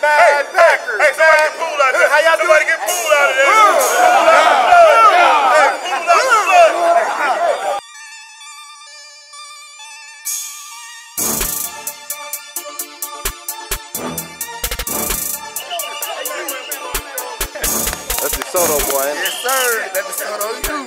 Bad Packers. Hey, somebody get pulled out of there. How y'all doing? Somebody get pulled out of there. Hey, pulled out the flood. That's the Soto, boy. Yes, sir. That's the Soto, you.